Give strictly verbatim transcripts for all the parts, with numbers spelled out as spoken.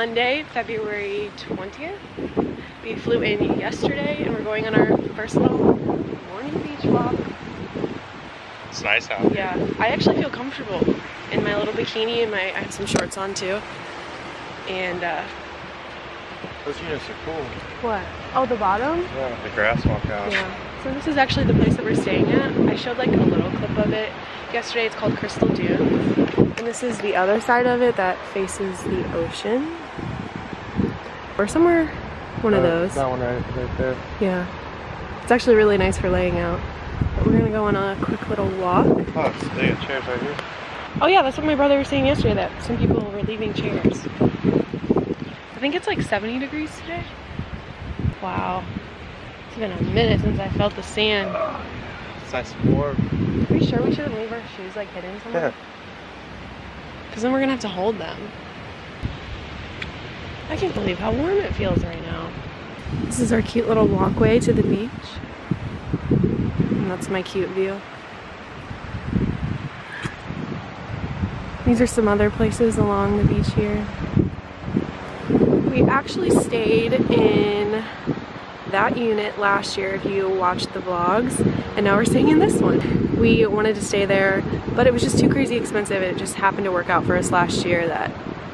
Monday, February twentieth. We flew in yesterday and we're going on our first little morning beach walk. It's nice out. Yeah, I actually feel comfortable in my little bikini and my, I had some shorts on too. And uh, those units are cool. What? Oh, the bottom? Yeah, the grass walk out. Yeah. So this is actually the place that we're staying at. I showed like a little clip of it yesterday. It's called Crystal Dune. And this is the other side of it that faces the ocean. Or somewhere, one uh, of those. That one right, right there. Yeah. It's actually really nice for laying out. But we're gonna go on a quick little walk. Oh, so they got chairs right here. Oh yeah, that's what my brother was saying yesterday, that some people were leaving chairs. I think it's like seventy degrees today. Wow. It's been a minute since I felt the sand. Uh, it's nice and warm. Are you sure we shouldn't leave our shoes like hidden somewhere? Yeah. Because then we're gonna have to hold them. I can't believe how warm it feels right now. This is our cute little walkway to the beach. And that's my cute view. These are some other places along the beach here. We actually stayed in that unit last year if you watched the vlogs, and now we're staying in this one. We wanted to stay there, but it was just too crazy expensive, and it just happened to work out for us last year that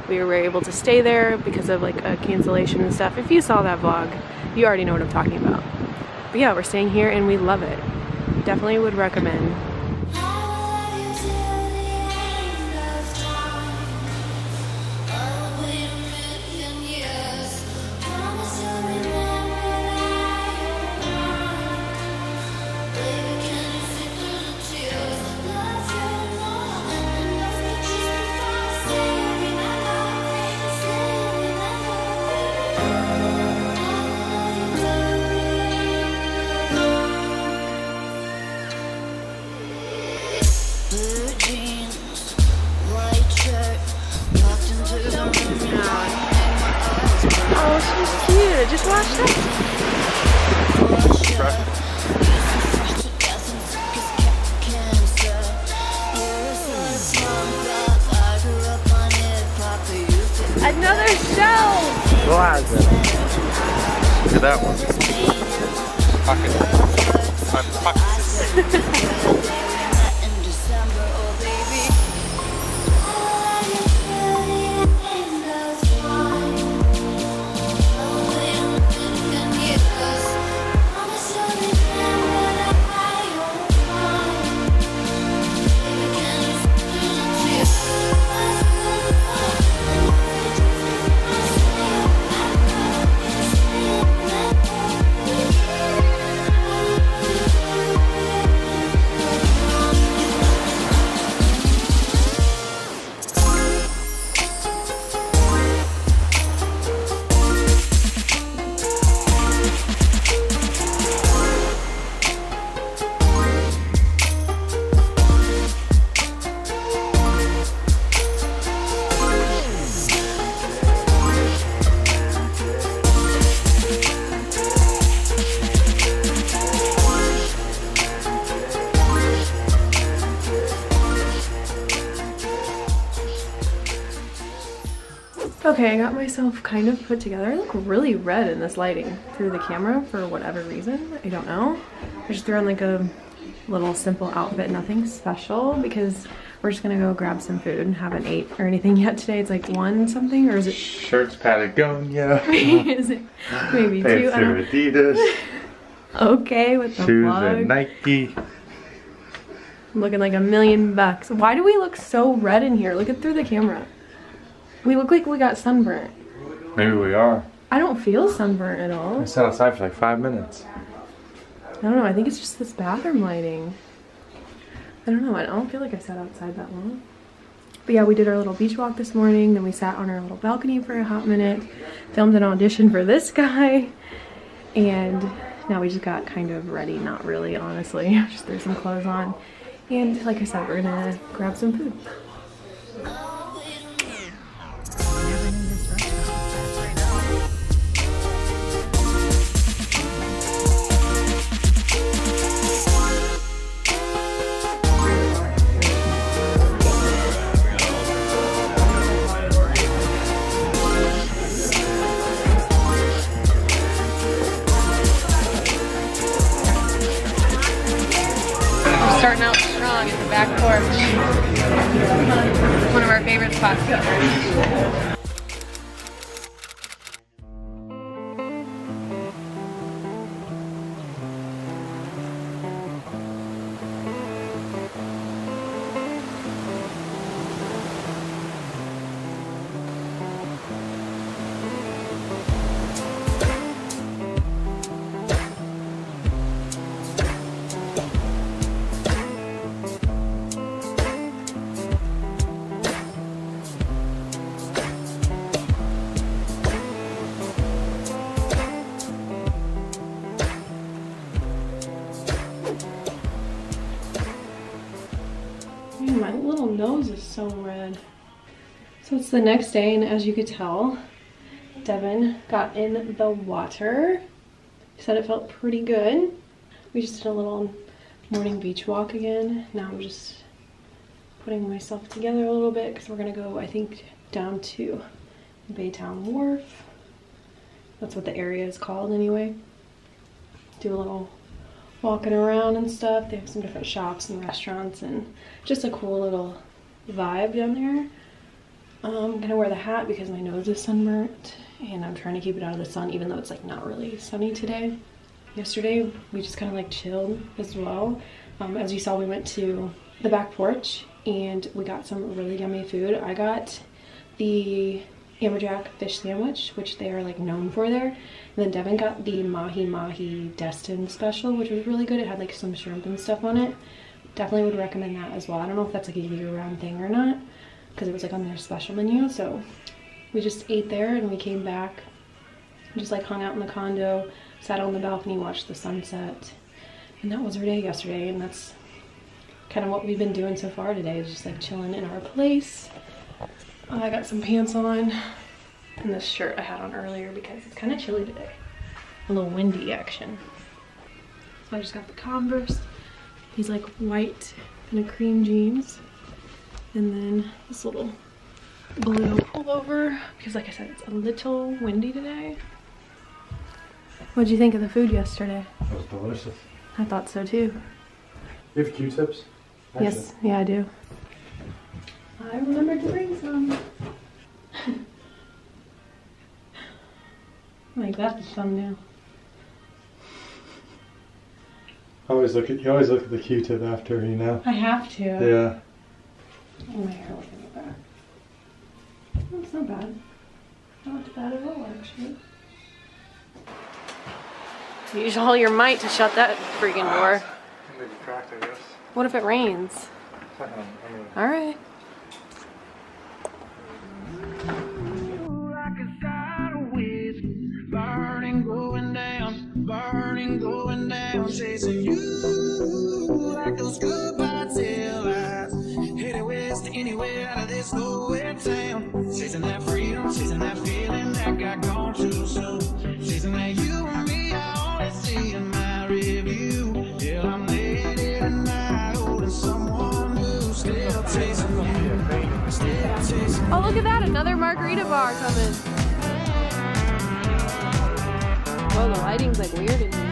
we were able to stay there because of like a cancellation and stuff. If you saw that vlog, you already know what I'm talking about. But yeah, we're staying here and we love it. Definitely would recommend. Another shell! Plaza. Look at that one. Pocket. I'm fucking. Okay, I got myself kind of put together. I look really red in this lighting through the camera for whatever reason. I don't know. I just threw on like a little simple outfit, nothing special, because we're just gonna go grab some food and haven't ate or anything yet today. It's like one something, or is it? Shirts Patagonia. Is it maybe two? I don't... Adidas. Okay, with the shoes and Nike. I'm looking like a million bucks. Why do we look so red in here? Look at through the camera. We look like we got sunburnt. Maybe we are. I don't feel sunburnt at all. I sat outside for like five minutes. I don't know. I think it's just this bathroom lighting. I don't know. I don't feel like I sat outside that long. But yeah, we did our little beach walk this morning. Then we sat on our little balcony for a hot minute. Filmed an audition for this guy. And now we just got kind of ready. Not really, honestly. Just threw some clothes on. And like I said, we're going to grab some food. starting out strong at the back porch. One of our favorite spots here. Nose is so red. So it's the next day, and as you could tell, Devin got in the water. He said it felt pretty good. We just did a little morning beach walk again. Now I'm just putting myself together a little bit because we're gonna go, I think, down to Baytown Wharf. That's what the area is called anyway. Do a little walking around and stuff. They have some different shops and restaurants and just a cool little vibe down there. Um, I'm gonna wear the hat because my nose is sunburnt and I'm trying to keep it out of the sun, even though it's like not really sunny today. Yesterday we just kind of like chilled as well. Um, as you saw, we went to the back porch and we got some really yummy food. I got the Amberjack fish sandwich, which they are like known for there, and then Devin got the mahi mahi Destin special, which was really good. It had like some shrimp and stuff on it. Definitely would recommend that as well. I don't know if that's like a year-round thing or not, because it was like on their special menu. So we just ate there and we came back, just like hung out in the condo, sat on the balcony, watched the sunset, and that was our day yesterday. And that's kind of what we've been doing so far today, is just like chilling in our place. I got some pants on and this shirt I had on earlier because it's kind of chilly today. A little windy action. So I just got the Converse. These like white and a cream jeans. And then this little blue pullover because, like I said, it's a little windy today. What'd you think of the food yesterday? It was delicious. I thought so too. You have Q-tips? Yes. Yeah, I do. I remembered to bring some. Like, that's the thumbnail. I always look at, you always look at the Q-tip after, you know? I have to. Yeah. Oh, my hair looking at the back. That's not bad. Not bad at all, actually. Use all your might to shut that freaking door. Maybe cracked, I guess. What if it rains? Um, I mean, all right. Chasing you like those goodbye tail eyes, headed west anywhere out of this nowhere town. Chasing that freedom, chasing that feeling that got gone too soon. Chasing that you and me, I only see in my review. Till I'm late and I owe someone who's still chasing me, still chasing. Oh, look at that! Another margarita bar coming. Oh, the lighting's like weird in here.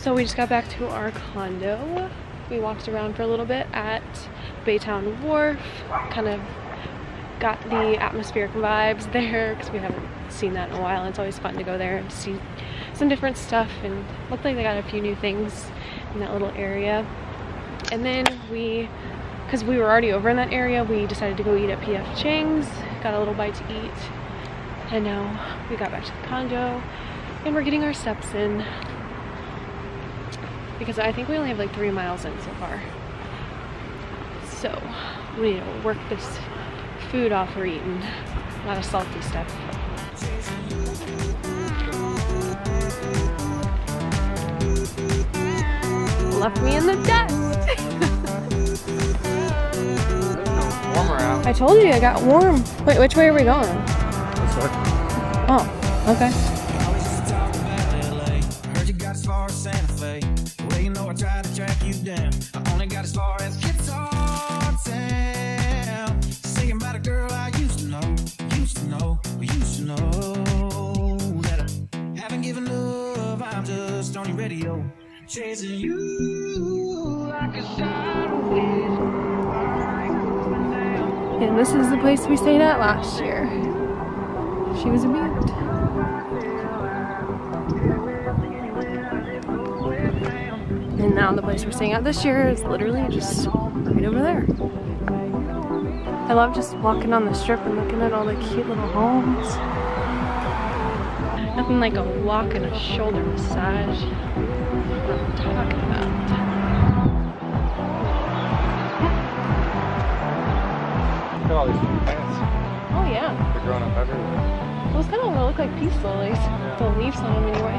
So we just got back to our condo. We walked around for a little bit at Baytown Wharf, kind of got the atmospheric vibes there because we haven't seen that in a while. It's always fun to go there and see some different stuff, and looked like they got a few new things in that little area. And then we, because we were already over in that area, we decided to go eat at P F Chang's, got a little bite to eat, and now we got back to the condo and we're getting our steps in because I think we only have like three miles in so far. So we need to work this food off we're eating, a lot of salty stuff. Left me in the dust. It's warmer out. I told you I got warm. Wait, which way are we going? This way. Oh, okay. gonna try to track you down. I only got as far as Guitar Town. Singing about a girl I used to know, used to know, used to know. That I haven't given love, I'm just on your radio. Chasing you like a sideways. And this is the place we stayed at last year. She was a beast. And now the place we're staying at this year is literally just right over there. I love just walking on the strip and looking at all the cute little homes. Nothing like a walk and a shoulder massage. What I'm talking about. Look at all these plants. Oh yeah. They're growing up everywhere. Those kind of look like peace lilies. The leaves on them anyway.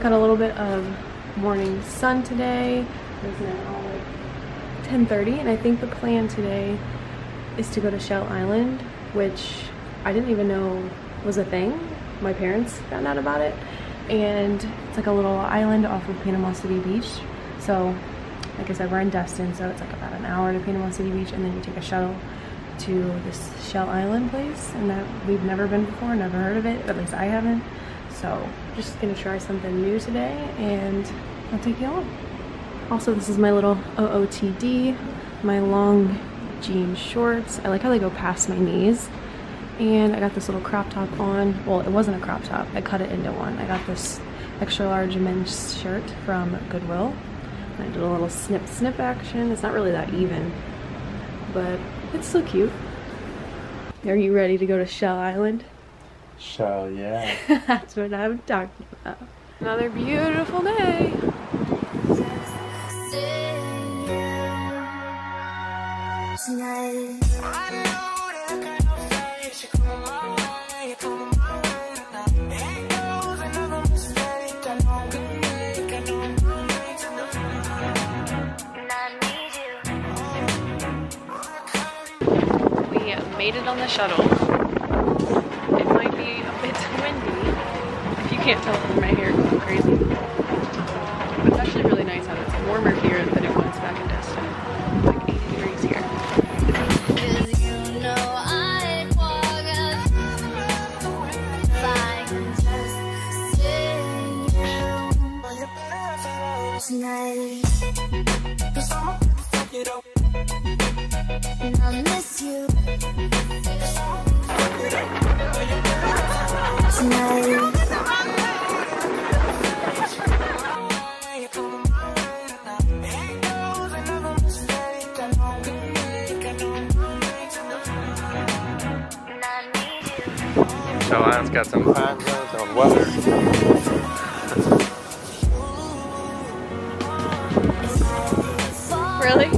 Got a little bit of morning sun today. It's now ten thirty, and I think the plan today is to go to Shell Island, which I didn't even know was a thing. My parents found out about it, and it's like a little island off of Panama City Beach. So, like I said, we're in Destin, so it's like about an hour to Panama City Beach, and then you take a shuttle to this Shell Island place, and that we've never been before, never heard of it, at least I haven't. So just gonna try something new today, and I'll take you on. Also, this is my little O O T D, my long jean shorts. I like how they go past my knees. And I got this little crop top on. Well, it wasn't a crop top. I cut it into one. I got this extra large men's shirt from Goodwill. I did a little snip snip action. It's not really that even, but it's still cute. Are you ready to go to Shell Island? Shell, yeah. That's what I'm talking about. Another beautiful day. We made it on the shuttle. I can't tell from my hair because I'm crazy. But it's actually really nice out. It's warmer here than it was back in Destin. Like eighty degrees here. And I miss you tonight. Shell Island's got some time zones on weather. Really?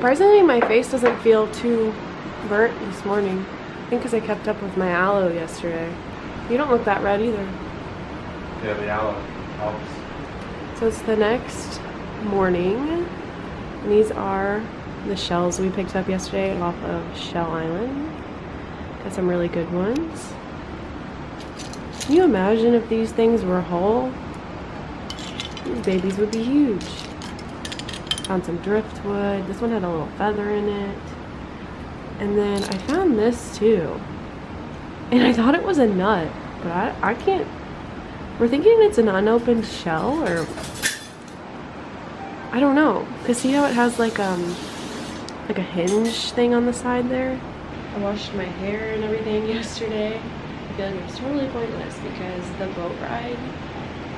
Surprisingly, my face doesn't feel too burnt this morning. I think because I kept up with my aloe yesterday. You don't look that red either. Yeah, the aloe helps. So it's the next morning. And these are the shells we picked up yesterday off of Shell Island. Got some really good ones. Can you imagine if these things were whole? These babies would be huge. Found some driftwood. This one had a little feather in it. And then I found this too. And I thought it was a nut, but I, I can't. We're thinking it's an unopened shell, or I don't know. Cause see how it has like um like a hinge thing on the side there? I washed my hair and everything yesterday. I feel like it was totally pointless because the boat ride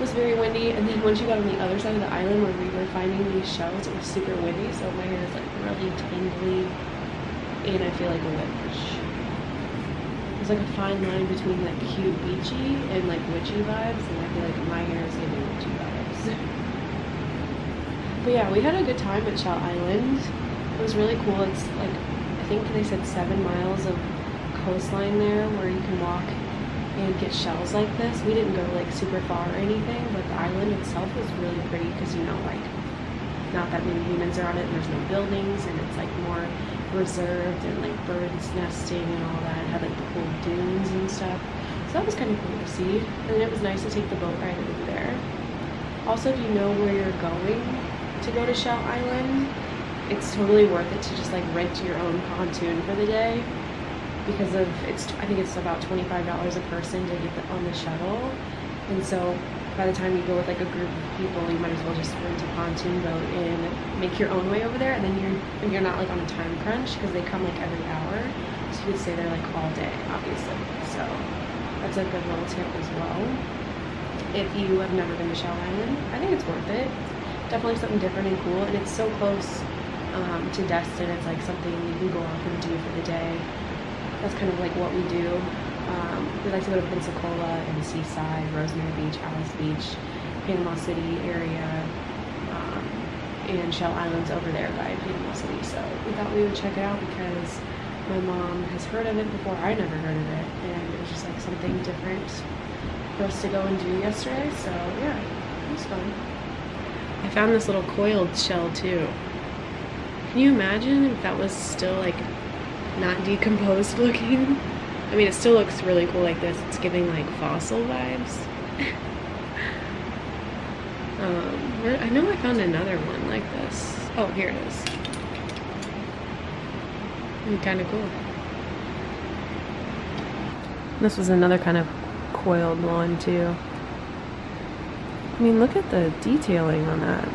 was very windy, and then once you got on the other side of the island where we were finding these shells, it was super windy, so my hair is like really tingly and I feel like a witch. There's like a fine line between like cute beachy and like witchy vibes, and I feel like my hair is giving witchy vibes. But yeah, we had a good time at Shell Island. It was really cool. It's like, I think they said seven miles of coastline there where you can walk and get shells like this. We didn't go like super far or anything, but the island itself is really pretty because, you know, like not that many humans are on it and there's no buildings, and it's like more reserved and like birds nesting and all that. It had like the cool dunes and stuff, so that was kind of cool to see. And it was nice to take the boat ride over there. Also, if you know where you're going to go to Shell Island, it's totally worth it to just like rent your own pontoon for the day, because of it's I think it's about twenty-five dollars a person to get the, on the shuttle. And so by the time you go with like a group of people, you might as well just rent a pontoon boat and make your own way over there. And then you're you're not like on a time crunch because they come like every hour, so you could stay there like all day, obviously. So that's a good little tip as well. If you have never been to Shell Island, I think it's worth it. Definitely something different and cool, and it's so close um, to Destin. It's like something you can go off and do for the day. That's kind of like what we do. Um, we like to go to Pensacola and Seaside, Rosemary Beach, Alice Beach, Panama City area, um, and Shell Island's over there by Panama City. So we thought we would check it out because my mom has heard of it before. I never heard of it, and it was just like something different for us to go and do yesterday. So yeah, it was fun. I found this little coiled shell too. Can you imagine if that was still like not decomposed looking? I mean, it still looks really cool like this. It's giving like fossil vibes. um, where, I know I found another one like this. Oh, here it is. Kind of cool. This was another kind of coiled one too. I mean, look at the detailing on that.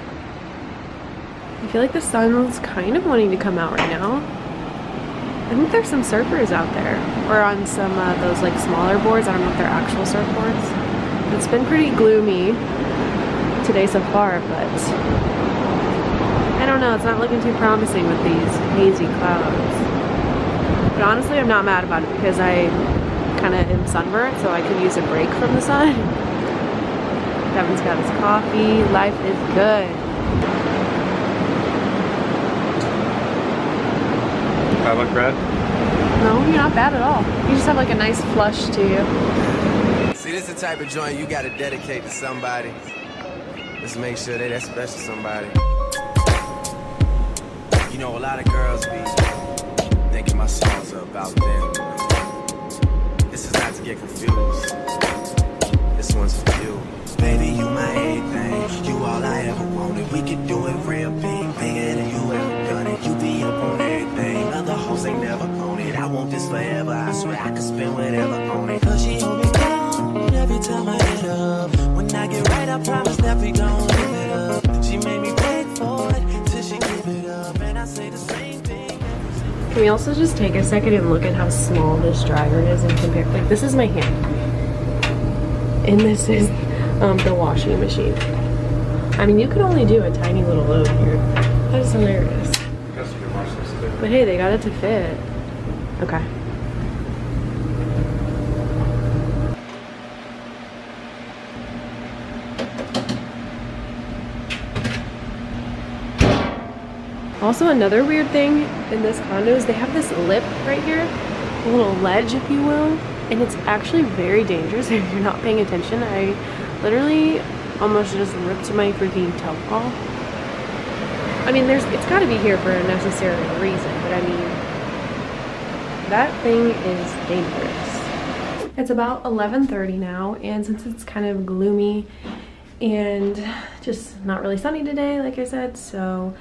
I feel like the sun's kind of wanting to come out right now. I think there's some surfers out there, or on some of uh, those like smaller boards. I don't know if they're actual surfboards. It's been pretty gloomy today so far, but I don't know, it's not looking too promising with these hazy clouds. But honestly, I'm not mad about it because I kind of am sunburned, so I could use a break from the sun. Kevin's got his coffee. Life is good. I look red? No, you're not bad at all. You just have like a nice flush to you. See, this is the type of joint you gotta dedicate to somebody. Let's make sure they're that special somebody. You know, a lot of girls be thinking my songs are about them. This is not to get confused. This one's for you. Baby, you my everything. You all I ever wanted. We could do it real big. Bigger than you ever done it. You be up on everything. Other hoes ain't never on it. I want this forever. I swear I could spend whatever on it. Cause she hold me down every time I hit up. When I get right, I promise that we gon' live it up. She made me pay for it till she give it up. And I say the same thing. Can we also just take a second and look at how small this dryer is and compare? Like, this is my hand. And this is Um, the washing machine. I mean, you could only do a tiny little load here. That is hilarious. But hey, they got it to fit. Okay. Also, another weird thing in this condo is they have this lip right here, a little ledge, if you will, and it's actually very dangerous if you're not paying attention. I literally almost just ripped my freaking toe off. I mean, there's it's got to be here for a necessary reason, but I mean, that thing is dangerous. It's about eleven thirty now, and since it's kind of gloomy and just not really sunny today, like I said, so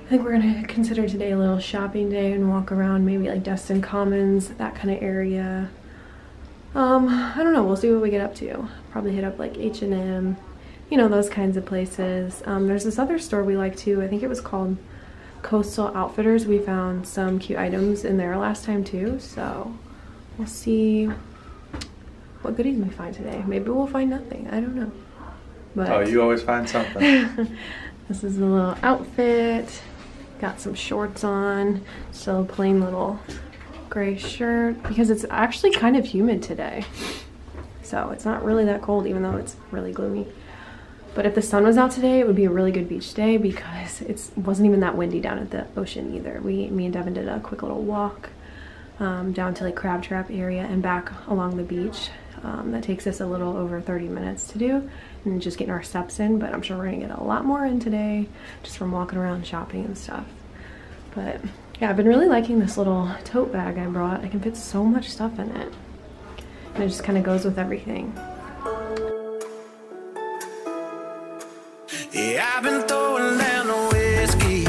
I think we're gonna consider today a little shopping day and walk around maybe like Destin Commons, that kind of area. Um, I don't know, we'll see what we get up to. Probably hit up like H and M, you know, those kinds of places. Um, there's this other store we like to, I think it was called Coastal Outfitters. We found some cute items in there last time too, so we'll see what goodies we find today. Maybe we'll find nothing, I don't know. But oh, you always find something. This is a little outfit. Got some shorts on, so plain little gray shirt, because it's actually kind of humid today. So it's not really that cold, even though it's really gloomy. But if the sun was out today, it would be a really good beach day because it wasn't even that windy down at the ocean either. We, me and Devin did a quick little walk um, down to like Crab Trap area and back along the beach. Um, that takes us a little over thirty minutes to do, and just getting our steps in, but I'm sure we're gonna get a lot more in today just from walking around shopping and stuff. But yeah, I've been really liking this little tote bag I brought. I can fit so much stuff in it, and it just kind of goes with everything. Yeah, I've been throwing down the whiskey.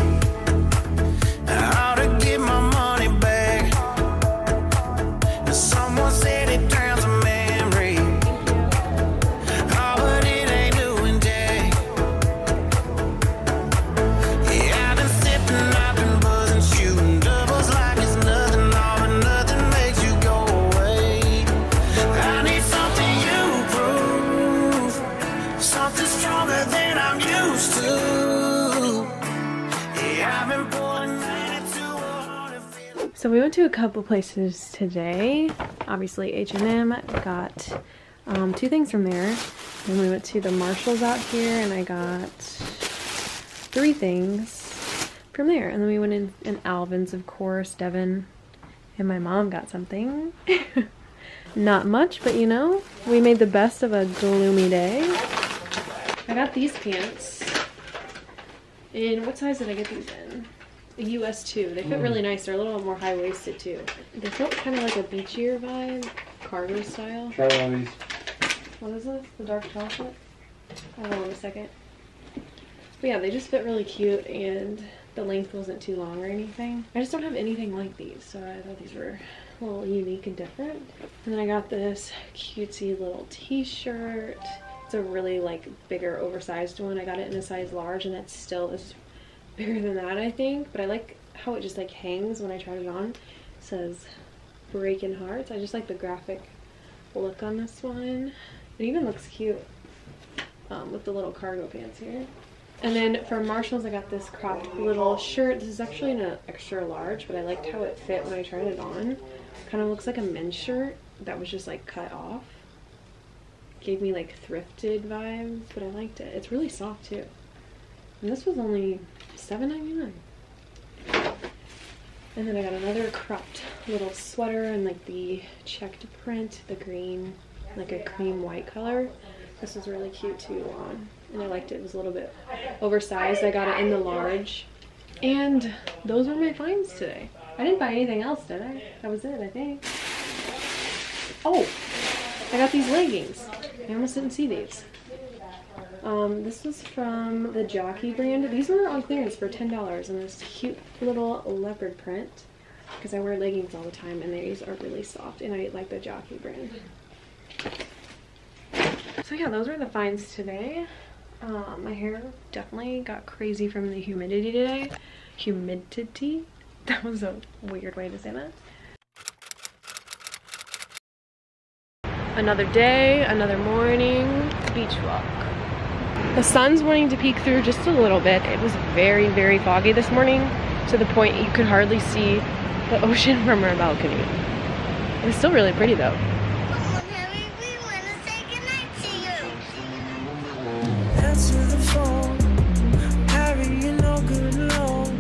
So we went to a couple places today. Obviously H and M, got um, two things from there. Then we went to the Marshalls out here and I got three things from there. And then we went in, in Alvin's, of course. Devin and my mom got something. Not much, but you know, we made the best of a gloomy day. I got these pants. And what size did I get these in? U S two. They fit really nice. They're a little more high-waisted too. They felt kind of like a beachier vibe, cargo style. Try one of these. What is this? The dark chocolate? Hold on a second. But yeah, they just fit really cute, and the length wasn't too long or anything. I just don't have anything like these, so I thought these were a little unique and different. And then I got this cutesy little t-shirt. It's a really like bigger oversized one. I got it in a size large, and that still is bigger than that, I think, but I like how it just like hangs when I tried it on. It says breaking hearts. I just like the graphic look on this one. It even looks cute um, with the little cargo pants here. And then for Marshalls, I got this cropped little shirt. This is actually an extra large, but I liked how it fit when I tried it on. Kind of looks like a men's shirt that was just like cut off. Gave me like thrifted vibes, but I liked it. It's really soft too. And this was only seven ninety-nine. And then I got another cropped little sweater and like the checked print, the green, like a cream white color. This was really cute too on. And I liked it. It was a little bit oversized. I got it in the large. And those were my finds today. I didn't buy anything else, did I? That was it, I think. Oh, I got these leggings. I almost didn't see these. Um, this was from the Jockey brand. These were on clearance for ten dollars in this cute little leopard print, because I wear leggings all the time and these are really soft, and I like the Jockey brand. So yeah, those were the finds today. Um, my hair definitely got crazy from the humidity today. Humidity? That was a weird way to say that. Another day, another morning, beach walk. The sun's wanting to peek through just a little bit. It was very, very foggy this morning, to the point you could hardly see the ocean from our balcony. It was still really pretty though. Oh, Mary, we want to say goodnight to you. Answer the phone. Harry, you're no good alone.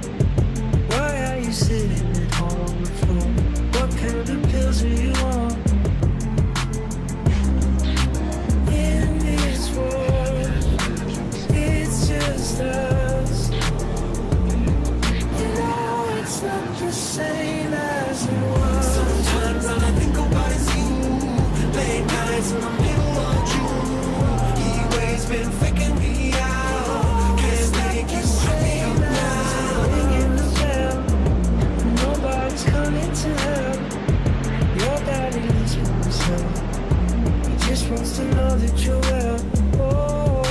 to know that you're well. Oh,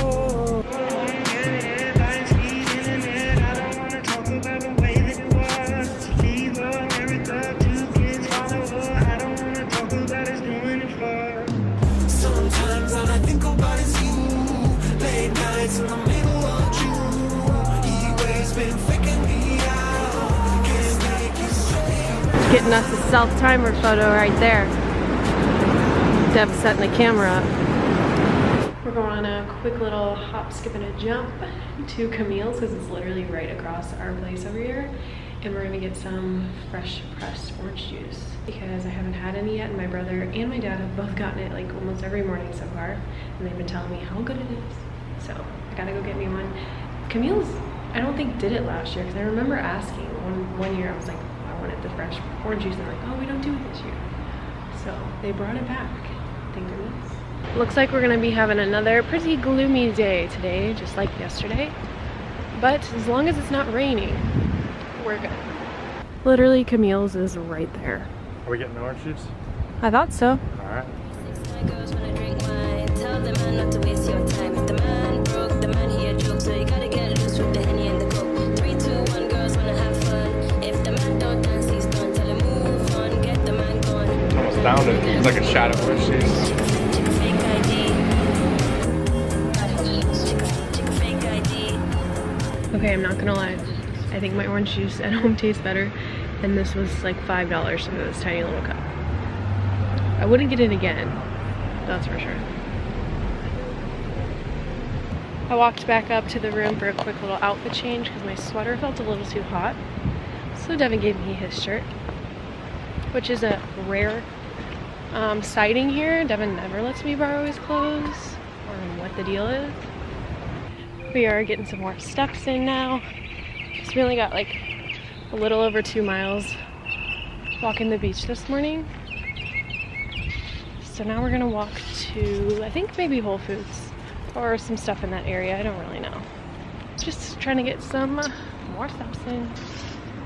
I don't want to talk about the way that it was to leave America, two kids, follow her. I don't want to talk about us doing it for. Sometimes all I think about is you. Late nights in the middle of June. E-way's been faking me out. Can't make you straight. Getting us a self-timer photo right there. Deb setting the camera up. We're going on a quick little hop, skip, and a jump to Camille's because it's literally right across our place over here. And we're gonna get some fresh pressed orange juice because I haven't had any yet. And my brother and my dad have both gotten it like almost every morning so far. And they've been telling me how good it is. So I gotta go get me one. Camille's, I don't think did it last year because I remember asking one, one year, I was like, oh, I wanted the fresh orange juice. And they're like, oh, we don't do it this year. So they brought it back. Thank goodness. Looks like we're gonna be having another pretty gloomy day today, just like yesterday. But as long as it's not raining, we're good. Literally, Camille's is right there. Are we getting the orange juice? I thought so. All right. Almost found it. It's like a shot of orange juice. Okay, I'm not gonna lie. I think my orange juice at home tastes better, and this was like five dollars for this tiny little cup. I wouldn't get it again, that's for sure. I walked back up to the room for a quick little outfit change because my sweater felt a little too hot. So Devin gave me his shirt, which is a rare um, sighting here. Devin never lets me borrow his clothes or what the deal is. We are getting some more steps in now. Just really got like a little over two miles walking the beach this morning. So now we're gonna walk to, I think maybe Whole Foods or some stuff in that area, I don't really know. Just trying to get some more steps in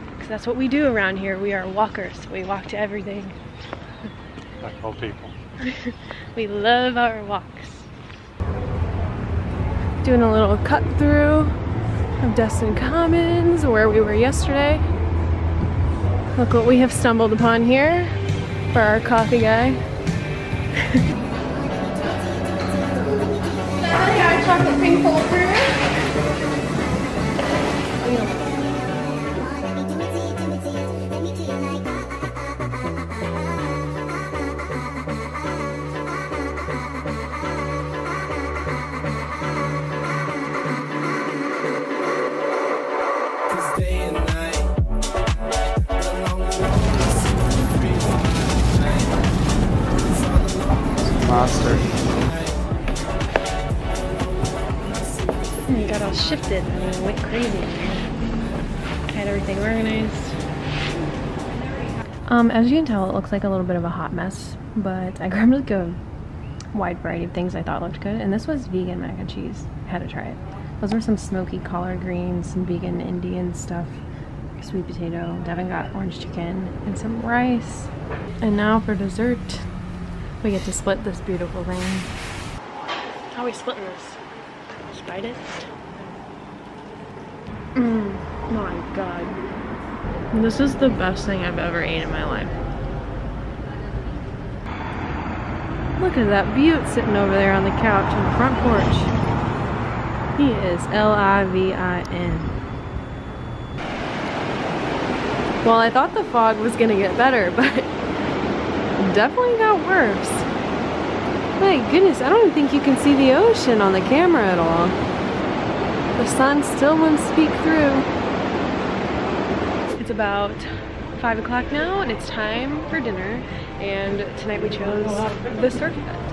because that's what we do around here. We are walkers, we walk to everything. Like old people. We love our walks. Doing a little cut through of Destin Commons, where we were yesterday. Look what we have stumbled upon here for our coffee guy. I got chocolate cream cold shifted and we went crazy. Had everything organized. Um, as you can tell, it looks like a little bit of a hot mess, but I grabbed like a wide variety of things I thought looked good, and this was vegan mac and cheese. I had to try it. Those were some smoky collard greens, some vegan Indian stuff, sweet potato. Devin got orange chicken and some rice. And now for dessert, we get to split this beautiful thing. How are we splitting this? Just bite it. Mmm, my god. This is the best thing I've ever eaten in my life. Look at that beaut sitting over there on the couch on the front porch. He is L I V I N. Well, I thought the fog was gonna get better, but it definitely got worse. My goodness, I don't even think you can see the ocean on the camera at all. The sun still wouldn't speak through. It's about five o'clock now and it's time for dinner, and tonight we chose the surf fest.